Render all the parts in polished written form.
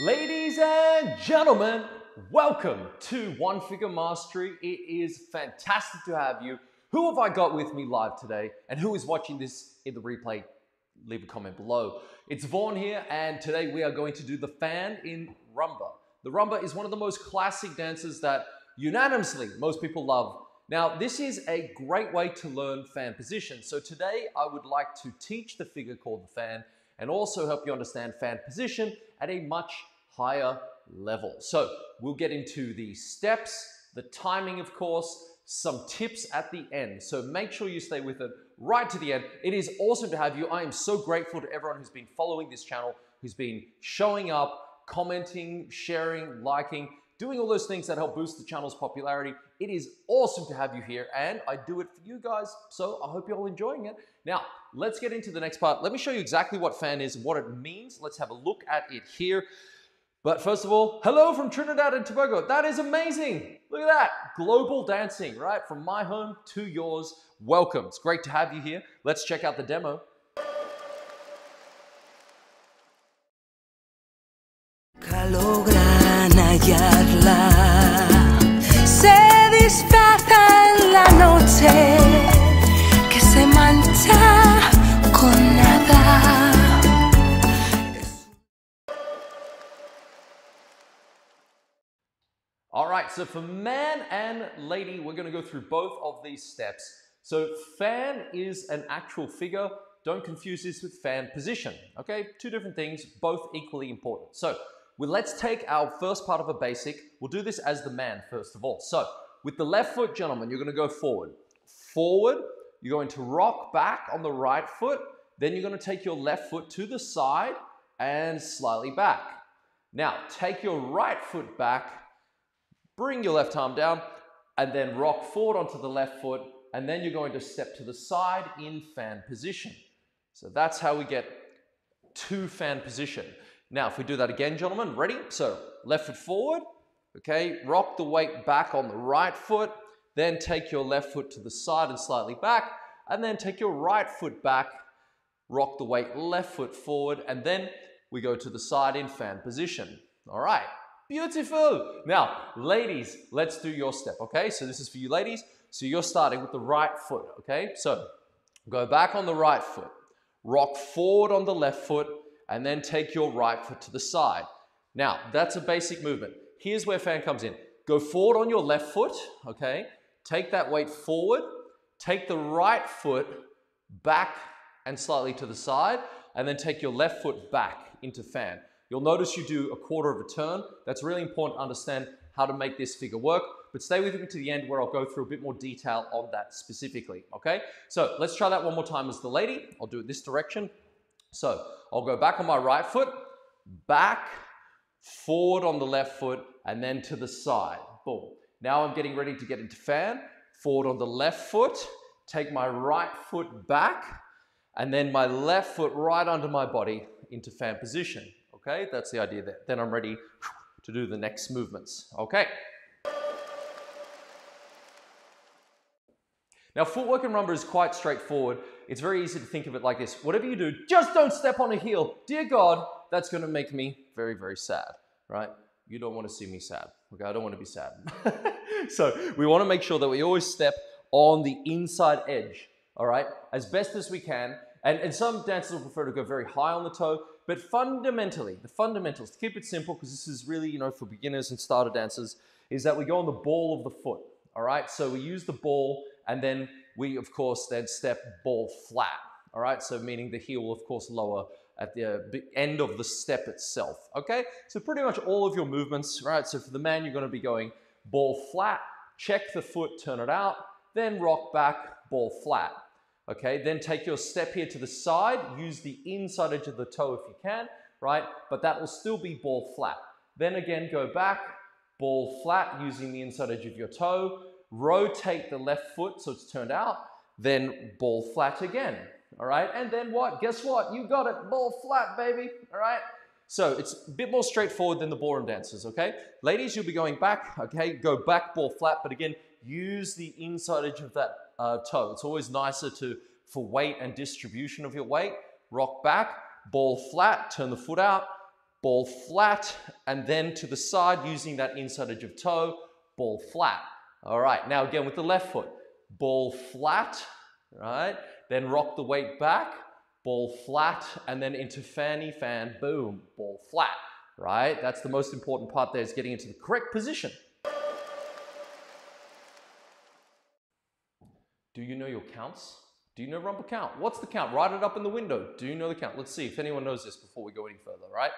Ladies and gentlemen, welcome to One Figure Mastery. It is fantastic to have you. Who have I got with me live today? And who is watching this in the replay? Leave a comment below. It's Vaughn here, and today we are going to do the fan in Rumba. The Rumba is one of the most classic dances that unanimously most people love. Now, this is a great way to learn fan position. So today I would like to teach the figure called the fan and also help you understand fan position at a much higher level. So we'll get into the steps, the timing, of course, some tips at the end. So make sure you stay with it right to the end. It is awesome to have you. I am so grateful to everyone who's been following this channel, who's been showing up, commenting, sharing, liking, doing all those things that help boost the channel's popularity. It is awesome to have you here, and I do it for you guys, so I hope you're all enjoying it. Now, let's get into the next part. Let me show you exactly what fan is and what it means. Let's have a look at it here. But first of all, hello from Trinidad and Tobago. That is amazing. Look at that. Global dancing, right? From my home to yours. Welcome. It's great to have you here. Let's check out the demo. Se disfraza en la noche que se mancha con nada. All right, so for man and lady, we're going to go through both of these steps. So fan is an actual figure. Don't confuse this with fan position. Okay, two different things, both equally important. So well, let's take our first part of a basic. We'll do this as the man, first of all. So with the left foot, gentlemen, you're going to go forward. Forward, you're going to rock back on the right foot. Then you're going to take your left foot to the side and slightly back. Now, take your right foot back, bring your left arm down, and then rock forward onto the left foot. And then you're going to step to the side in fan position. So that's how we get to fan position. Now, if we do that again, gentlemen, ready? So left foot forward, okay, rock the weight back on the right foot, then take your left foot to the side and slightly back, and then take your right foot back, rock the weight left foot forward, and then we go to the side in fan position. All right, beautiful. Now, ladies, let's do your step, okay? So this is for you ladies. So you're starting with the right foot, okay? So go back on the right foot, rock forward on the left foot, and then take your right foot to the side. Now, that's a basic movement. Here's where fan comes in. Go forward on your left foot, okay? Take that weight forward, take the right foot back and slightly to the side, and then take your left foot back into fan. You'll notice you do a quarter of a turn. That's really important to understand how to make this figure work, but stay with me to the end where I'll go through a bit more detail on that specifically, okay? So let's try that one more time as the lady. I'll do it this direction. So I'll go back on my right foot, back, forward on the left foot, and then to the side. Boom. Now I'm getting ready to get into fan. Forward on the left foot, take my right foot back, and then my left foot right under my body into fan position. Okay, that's the idea there. Then I'm ready to do the next movements. Okay. Now, footwork in Rumba is quite straightforward. It's very easy to think of it like this. Whatever you do, just don't step on a heel. Dear God, that's gonna make me very, very sad, right? You don't wanna see me sad. Okay, I don't wanna be sad. So we wanna make sure that we always step on the inside edge, all right? As best as we can. And some dancers will prefer to go very high on the toe, but fundamentally, the fundamentals, to keep it simple, because this is really, you know, for beginners and starter dancers, is that we go on the ball of the foot, all right? So we use the ball, and then we, of course, then step ball flat, all right? So meaning the heel will, of course, lower at the end of the step itself, okay? So pretty much all of your movements, right? So for the man, you're gonna be going ball flat, check the foot, turn it out, then rock back, ball flat, okay? Then take your step here to the side, use the inside edge of the toe if you can, right? But that will still be ball flat. Then again, go back, ball flat, using the inside edge of your toe, rotate the left foot so it's turned out, then ball flat again, all right? And then what? Guess what? You got it, ball flat, baby, all right? So it's a bit more straightforward than the ballroom dancers, okay? Ladies, you'll be going back, okay? Go back, ball flat, but again, use the inside edge of that toe. It's always nicer for weight and distribution of your weight. Rock back, ball flat, turn the foot out, ball flat, and then to the side using that inside edge of toe, ball flat. All right, now again with the left foot, ball flat, right? Then rock the weight back, ball flat, and then into fanny fan, boom, ball flat, right? That's the most important part there, is getting into the correct position. Do you know your counts? Do you know rumba count? What's the count? Write it up in the window. Do you know the count? Let's see if anyone knows this before we go any further, right?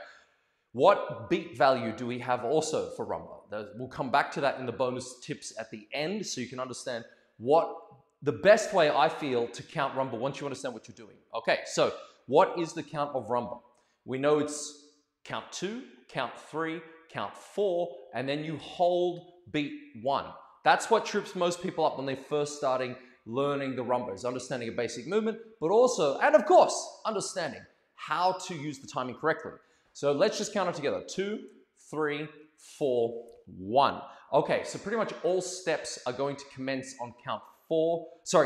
What beat value do we have also for rumba? We'll come back to that in the bonus tips at the end, so you can understand what the best way I feel to count rumba once you understand what you're doing. Okay, so what is the count of rumba? We know it's count 2, count 3, count 4, and then you hold beat 1. That's what trips most people up when they're first starting learning the rumba, is understanding a basic movement, but also, and of course, understanding how to use the timing correctly. So let's just count it together. 2, 3, 4, 1. Okay, so pretty much all steps are going to commence on count four. I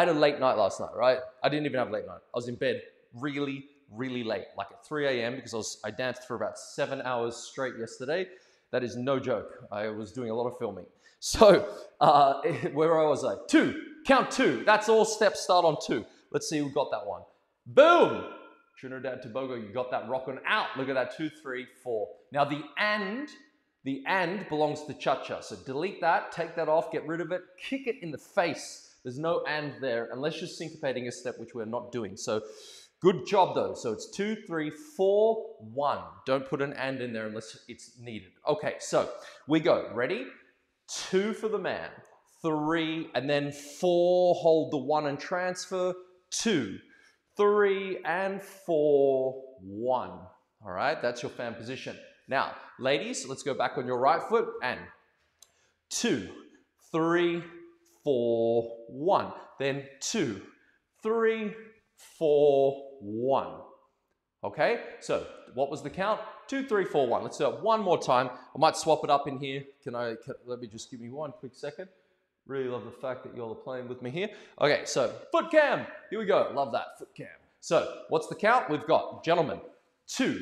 had a late night last night, right? I didn't even have a late night. I was in bed really, really late, like at 3 a.m. because I danced for about 7 hours straight yesterday. That is no joke. I was doing a lot of filming. So where I was like, 2, count 2. That's all steps start on 2. Let's see who got that one. Boom! Trinidad and Tobago, you got that rock on out. Look at that, 2, 3, 4. Now the and belongs to cha-cha. So delete that, take that off, get rid of it, kick it in the face. There's no and there unless you're syncopating a step, which we're not doing. So good job though. So it's 2, 3, 4, 1. Don't put an and in there unless it's needed. Okay, so we go. Ready? 2 for the man, 3, and then 4, hold the 1 and transfer, 2, 3, and 4, 1. All right, that's your fan position. Now, ladies, let's go back on your right foot and 2, 3, 4, 1. Then 2, 3, 4, 1. Okay, so what was the count? 2, 3, 4, 1. Let's do it one more time. I might swap it up in here. Let me just give me one quick second. Really love the fact that y'all are playing with me here. Okay, so foot cam. Here we go. Love that, foot cam. So what's the count? We've got, gentlemen, 2,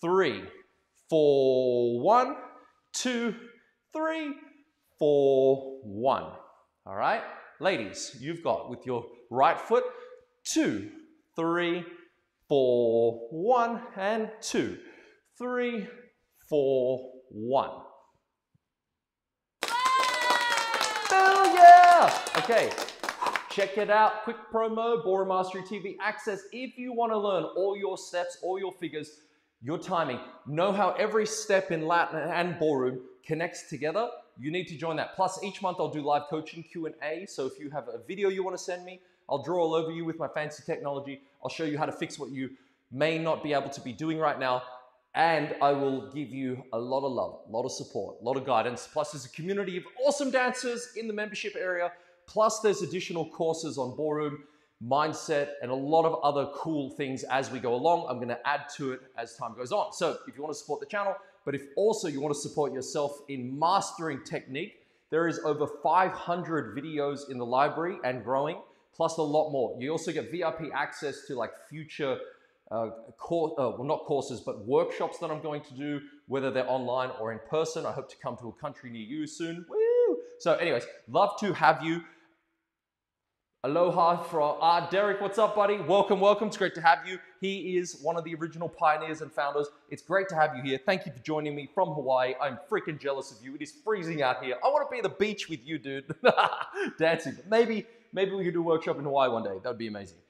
3, 4, 1. 2, 3, 4, 1. All right, ladies, you've got with your right foot 2, 3, 4, 1, and 2, 3, 4, 1. Hell yeah! Okay, check it out. Quick promo, Ballroom Mastery TV access. If you want to learn all your steps, all your figures, your timing, know how every step in Latin and ballroom connects together, you need to join that. Plus, each month I'll do live coaching Q&A. So if you have a video you want to send me, I'll draw all over you with my fancy technology. I'll show you how to fix what you may not be able to be doing right now. And I will give you a lot of love, a lot of support, a lot of guidance. Plus, there's a community of awesome dancers in the membership area. Plus, there's additional courses on ballroom, mindset, and a lot of other cool things as we go along. I'm going to add to it as time goes on. So if you want to support the channel, but if also you want to support yourself in mastering technique, there is over 500 videos in the library and growing, plus a lot more. You also get VIP access to like future workshops that I'm going to do, whether they're online or in person. I hope to come to a country near you soon. Woo! So anyways, love to have you. Aloha from Derek. What's up, buddy? Welcome, welcome. It's great to have you. He is one of the original pioneers and founders. It's great to have you here. Thank you for joining me from Hawaii. I'm freaking jealous of you. It is freezing out here. I want to be at the beach with you, dude. Dancing. Maybe we could do a workshop in Hawaii one day. That would be amazing.